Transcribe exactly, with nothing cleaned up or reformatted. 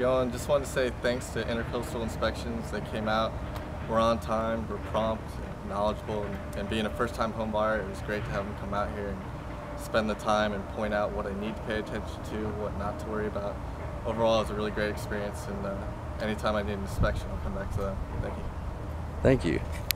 going. Just wanted to say thanks to Intercoastal Inspections. They came out, we're on time, we're prompt, knowledgeable, and, and being a first-time home buyer, it was great to have them come out here and spend the time and point out what I need to pay attention to, what not to worry about. Overall, it was a really great experience, and uh, anytime I need an inspection, I'll come back to that. Thank you. Thank you.